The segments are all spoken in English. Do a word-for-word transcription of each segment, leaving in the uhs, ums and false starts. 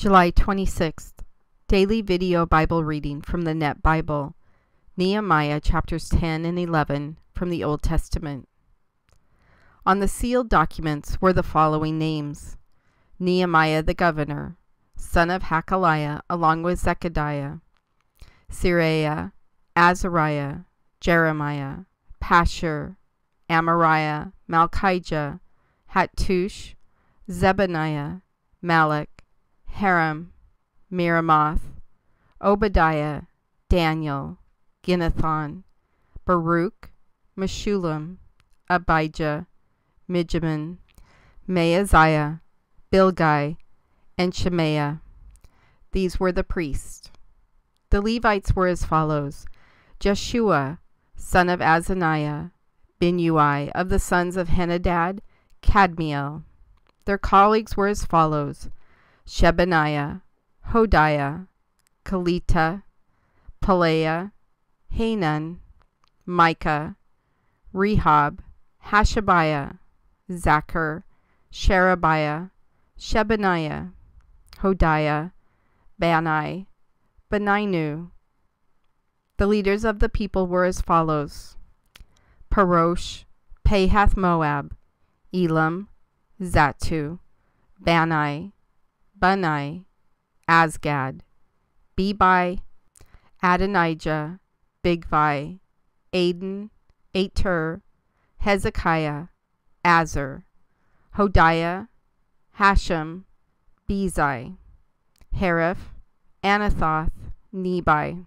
July twenty-sixth, Daily Video Bible Reading from the Net Bible, Nehemiah chapters ten and eleven from the Old Testament. On the sealed documents were the following names: Nehemiah the governor, son of Hacaliah, along with Zedekiah, Seraiah, Azariah, Jeremiah, Pashhur, Amariah, Malkijah, Hattush, Shebaniah, Malluch, Harim, Meremoth, Obadiah, Daniel, Ginnethon, Baruch, Meshullam, Abijah, Midjamin, Mehezabel, Bilgai, and Shemaiah. These were the priests. The Levites were as follows: Jeshua, son of Azaniah, Binui, of the sons of Henadad, Cadmiel. Their colleagues were as follows: Shebaniah, Hodiah, Kelita, Pelaiah, Hanan, Micah, Rehob, Hashabiah, Zachar, Sherebiah, Shebaniah, Hodiah, Bani, Beninu. The leaders of the people were as follows: Parosh, Pahath Moab, Elam, Zatu, Bani, Bunni, Azgad, Bebai, Adonijah, Bigvi, Aden, Ater, Hezekiah, Azer, Hodiah, Hashem, Bezai, Harif, Anathoth, Nebai,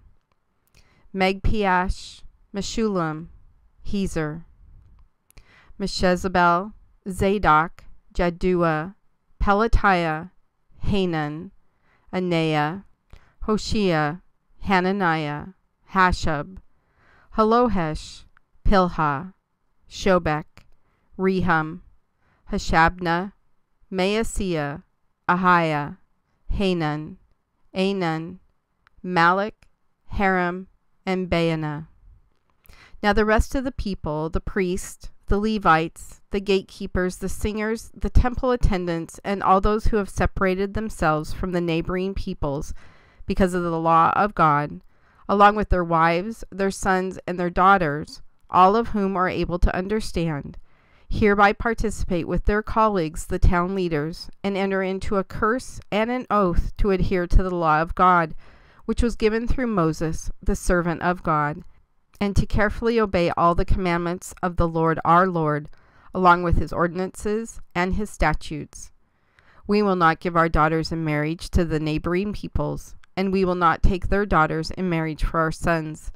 Megpiash, Meshullam, Hezer, Meshezabel, Zadok, Jaddua, Pelaiah, Hanan, Anaiah, Hoshea, Hananiah, Hashab, Halohesh, Pilha, Shobek, Rehum, Hashabna, Maaseiah, Ahiah, Hanan, Anan, Malluch, Harim, and Baana. Now the rest of the people, the priests, the Levites, the gatekeepers, the singers, the temple attendants, and all those who have separated themselves from the neighboring peoples because of the law of God, along with their wives, their sons, and their daughters, all of whom are able to understand, hereby participate with their colleagues, the town leaders, and enter into a curse and an oath to adhere to the law of God, which was given through Moses, the servant of God, and to carefully obey all the commandments of the Lord our Lord, along with his ordinances and his statutes. We will not give our daughters in marriage to the neighboring peoples, and we will not take their daughters in marriage for our sons.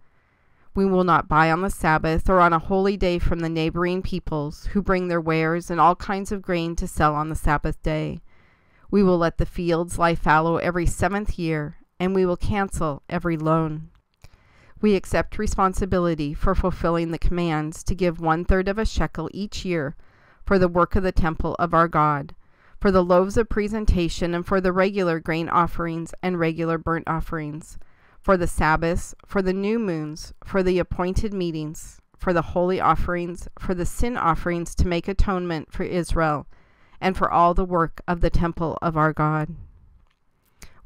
We will not buy on the Sabbath or on a holy day from the neighboring peoples, who bring their wares and all kinds of grain to sell on the Sabbath day. We will let the fields lie fallow every seventh year, and we will cancel every loan. We accept responsibility for fulfilling the commands to give one-third of a shekel each year for the work of the temple of our God, for the loaves of presentation, and for the regular grain offerings and regular burnt offerings, for the Sabbaths, for the new moons, for the appointed meetings, for the holy offerings, for the sin offerings to make atonement for Israel, and for all the work of the temple of our God.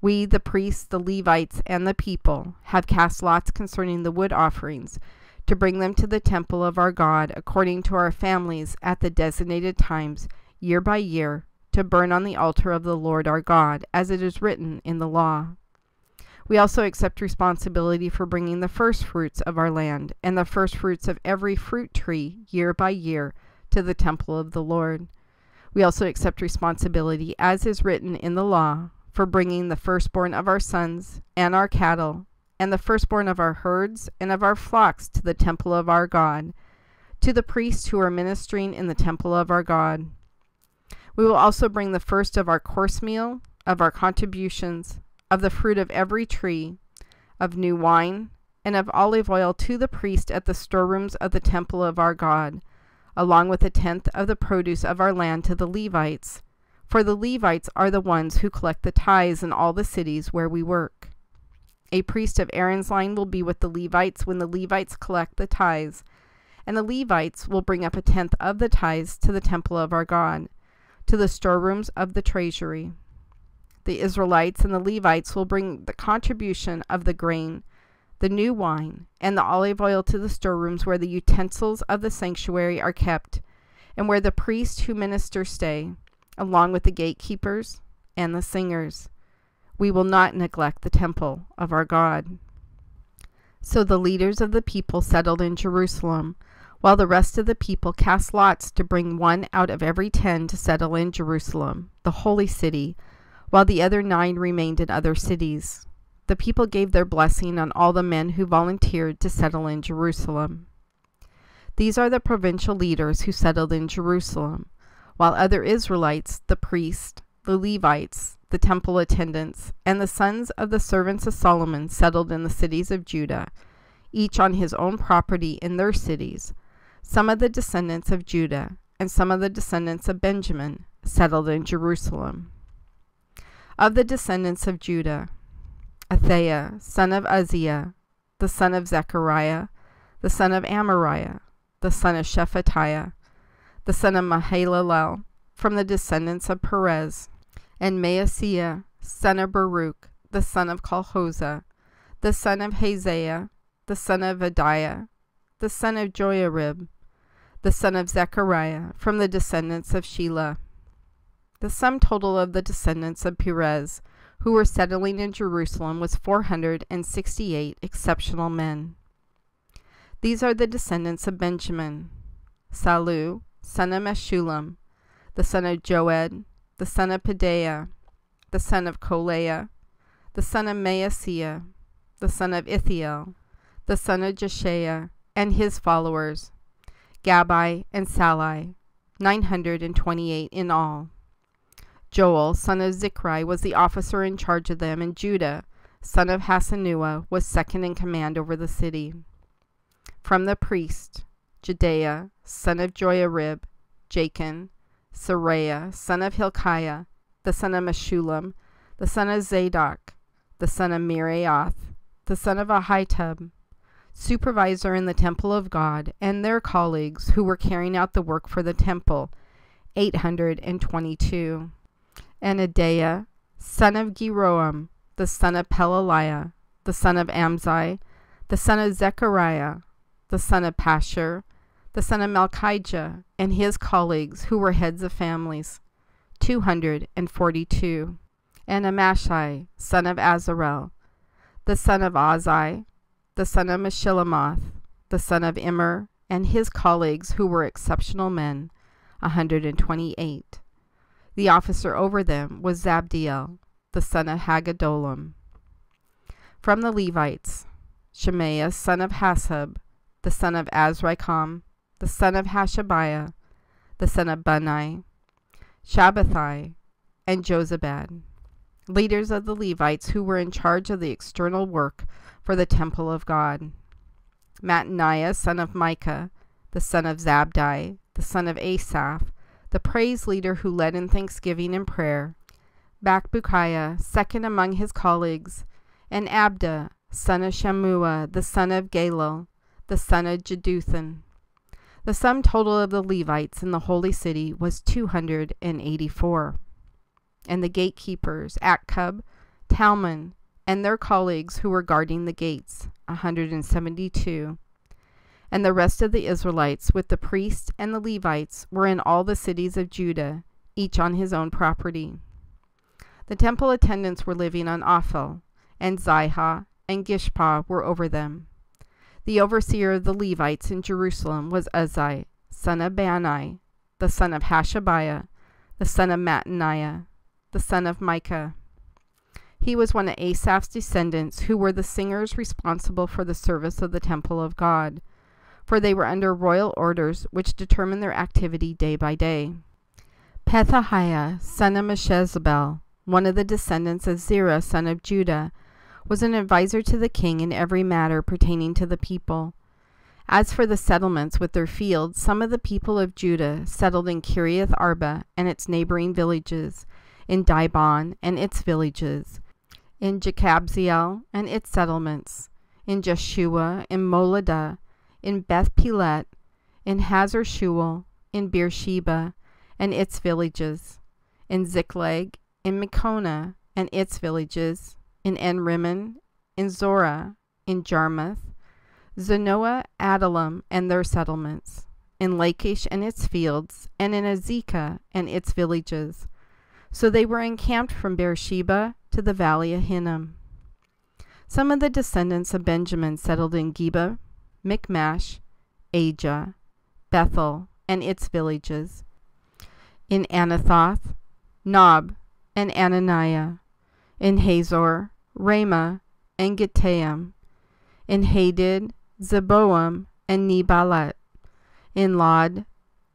We, the priests, the Levites, and the people, have cast lots concerning the wood offerings, to bring them to the temple of our God according to our families at the designated times, year by year, to burn on the altar of the Lord our God, as it is written in the law. We also accept responsibility for bringing the first fruits of our land, and the first fruits of every fruit tree, year by year, to the temple of the Lord. We also accept responsibility, as is written in the law, for bringing the firstborn of our sons and our cattle, and the firstborn of our herds and of our flocks to the temple of our God, to the priests who are ministering in the temple of our God. We will also bring the first of our coarse meal, of our contributions, of the fruit of every tree, of new wine, and of olive oil to the priest at the storerooms of the temple of our God, along with a tenth of the produce of our land to the Levites, for the Levites are the ones who collect the tithes in all the cities where we work. A priest of Aaron's line will be with the Levites when the Levites collect the tithes, and the Levites will bring up a tenth of the tithes to the temple of our God, to the storerooms of the treasury. The Israelites and the Levites will bring the contribution of the grain, the new wine, and the olive oil to the storerooms where the utensils of the sanctuary are kept, and where the priests who minister stay, along with the gatekeepers and the singers. We will not neglect the temple of our God. So the leaders of the people settled in Jerusalem, while the rest of the people cast lots to bring one out of every ten to settle in Jerusalem, the holy city, while the other nine remained in other cities. The people gave their blessing on all the men who volunteered to settle in Jerusalem. These are the provincial leaders who settled in Jerusalem, while other Israelites, the priests, the Levites, the temple attendants, and the sons of the servants of Solomon settled in the cities of Judah, each on his own property in their cities. Some of the descendants of Judah and some of the descendants of Benjamin settled in Jerusalem. Of the descendants of Judah, Athaiah, son of Uzziah, the son of Zechariah, the son of Amariah, the son of Shephatiah, the son of Mahalalel, from the descendants of Perez, and Maaseiah, son of Baruch, the son of Kolhosah, the son of Hazaiah, the son of Hodiah, the son of Joiarib, the son of Zechariah, from the descendants of Shelah. The sum total of the descendants of Perez who were settling in Jerusalem was four hundred sixty-eight exceptional men. These are the descendants of Benjamin: Salu, son of Meshullam, the son of Joed, the son of Pedaiah, the son of Kolaiah, the son of Maaseiah, the son of Ithiel, the son of Jeshua, and his followers, Gabai and Sallai, nine hundred twenty-eight in all. Joel, son of Zichri, was the officer in charge of them, and Judah, son of Hasanua, was second in command over the city. From the priest, Jediah, son of Joiarib, Jachin, Seraiah, son of Hilkiah, the son of Meshullam, the son of Zadok, the son of Meremoth, the son of Ahitub, supervisor in the temple of God, and their colleagues who were carrying out the work for the temple, eight hundred twenty-two. And Adaiah, son of Giroam, the son of Pelaiah, the son of Amzai, the son of Zechariah, the son of Pashhur, the son of Malkijah, and his colleagues who were heads of families, two hundred forty-two. And Amashai, son of Azarel, the son of Azai, the son of Meshillemoth, the son of Immer, and his colleagues who were exceptional men, one hundred twenty-eight. The officer over them was Zabdiel, the son of Haggadolam. From the Levites, Shemaiah, son of Hasub, the son of Azrikam, the son of Hashabiah, the son of Bunni, Shabbathai, and Jozabad, leaders of the Levites who were in charge of the external work for the temple of God. Mattaniah, son of Micah, the son of Zabdi, the son of Asaph, the praise leader who led in thanksgiving and prayer, Bakbukiah, second among his colleagues, and Abda, son of Shammua, the son of Galel, the son of Jeduthun. The sum total of the Levites in the holy city was two hundred eighty-four. And the gatekeepers, Akkub, Talmon, and their colleagues who were guarding the gates, one hundred seventy-two. And the rest of the Israelites, with the priests and the Levites, were in all the cities of Judah, each on his own property. The temple attendants were living on Ophel, and Zihah and Gishpa were over them. The overseer of the Levites in Jerusalem was Uzzi, son of Bani, the son of Hashabiah, the son of Mattaniah, the son of Micah. He was one of Asaph's descendants, who were the singers responsible for the service of the temple of God, for they were under royal orders which determined their activity day by day. Pethahiah, son of Meshezabel, one of the descendants of Zerah, son of Judah, was an adviser to the king in every matter pertaining to the people. As for the settlements with their fields, some of the people of Judah settled in Kiriath Arba and its neighboring villages, in Dibon and its villages, in Jekabzeel and its settlements, in Jeshua, in Molada, in Beth Pelet, in Hazar Shual, in Beersheba, and its villages, in Ziklag, in Mekona, and its villages, in En-Rimmon, in Zorah, in Jarmuth, Zanoah, Adullam, and their settlements, in Lachish and its fields, and in Azekah and its villages. So they were encamped from Beersheba to the valley of Hinnom. Some of the descendants of Benjamin settled in Geba, Michmash, Ajah, Bethel, and its villages, in Anathoth, Nob, and Ananiah, in Hazor, Ramah, and Gittaim, in Hadid, Zeboam, and Nebalat, in Lod,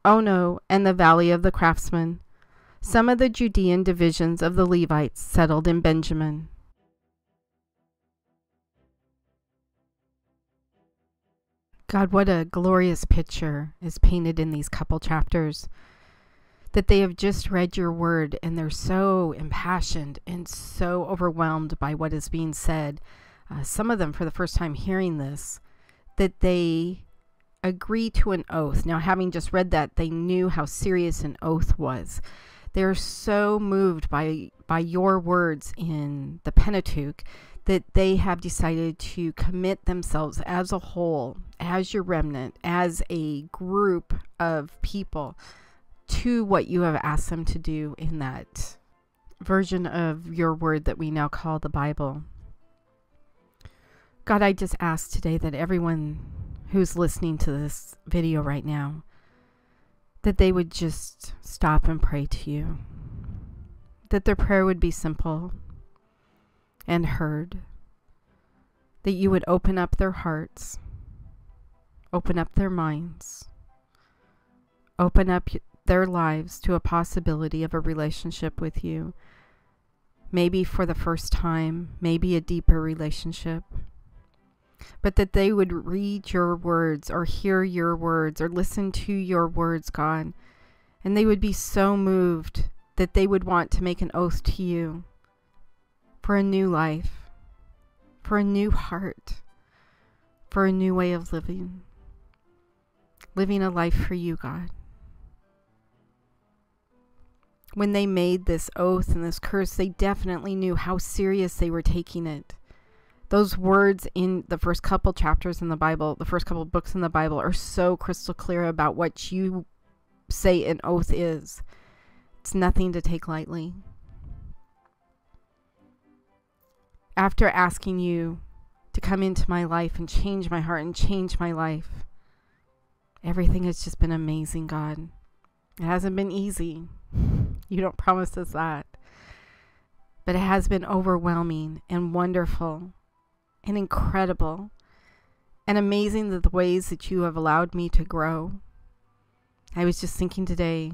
Ono, and the valley of the craftsmen. Some of the Judean divisions of the Levites settled in Benjamin. God, what a glorious picture is painted in these couple chapters. That they have just read your word and they're so impassioned and so overwhelmed by what is being said. Uh, some of them for the first time hearing this, that they agree to an oath. Now, having just read that, they knew how serious an oath was. They're so moved by, by your words in the Pentateuch that they have decided to commit themselves as a whole, as your remnant, as a group of people to what you have asked them to do in that version of your word that we now call the Bible. God, I just ask today that everyone who's listening to this video right now, that they would just stop and pray to you. That their prayer would be simple and heard. That you would open up their hearts, open up their minds, open up their lives to a possibility of a relationship with you. Maybe for the first time, maybe a deeper relationship. But that they would read your words or hear your words or listen to your words, God. And they would be so moved that they would want to make an oath to you for a new life, for a new heart, for a new way of living. Living a life for you, God. When they made this oath and this curse, they definitely knew how serious they were taking it. Those words in the first couple chapters in the Bible, the first couple books in the Bible, are so crystal clear about what you say an oath is. It's nothing to take lightly. After asking you to come into my life and change my heart and change my life, everything has just been amazing, God. It hasn't been easy. You don't promise us that. But it has been overwhelming and wonderful. And incredible and amazing that the ways that you have allowed me to grow. I was just thinking today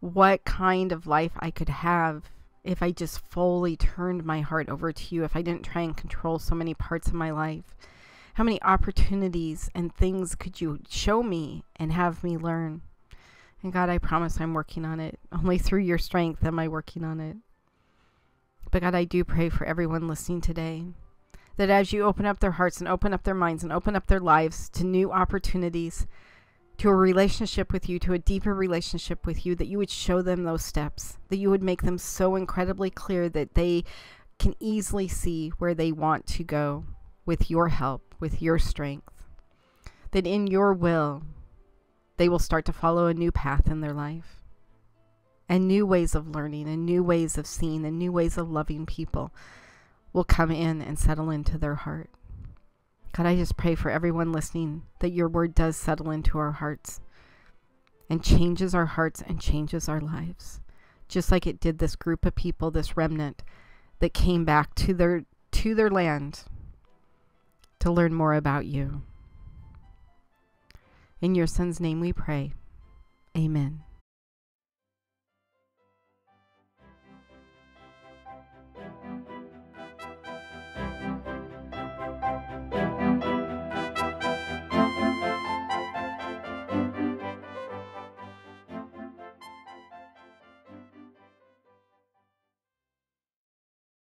what kind of life I could have if I just fully turned my heart over to you, if I didn't try and control so many parts of my life. How many opportunities and things could you show me and have me learn? And God, I promise I'm working on it. Only through your strength am I working on it. But God, I do pray for everyone listening today, that as you open up their hearts and open up their minds and open up their lives to new opportunities, to a relationship with you, to a deeper relationship with you, that you would show them those steps, that you would make them so incredibly clear that they can easily see where they want to go with your help, with your strength, that in your will, they will start to follow a new path in their life. And new ways of learning and new ways of seeing and new ways of loving people will come in and settle into their heart. God, I just pray for everyone listening that your word does settle into our hearts and changes our hearts and changes our lives. Just like it did this group of people, this remnant that came back to their, to their land to learn more about you. In your son's name we pray. Amen.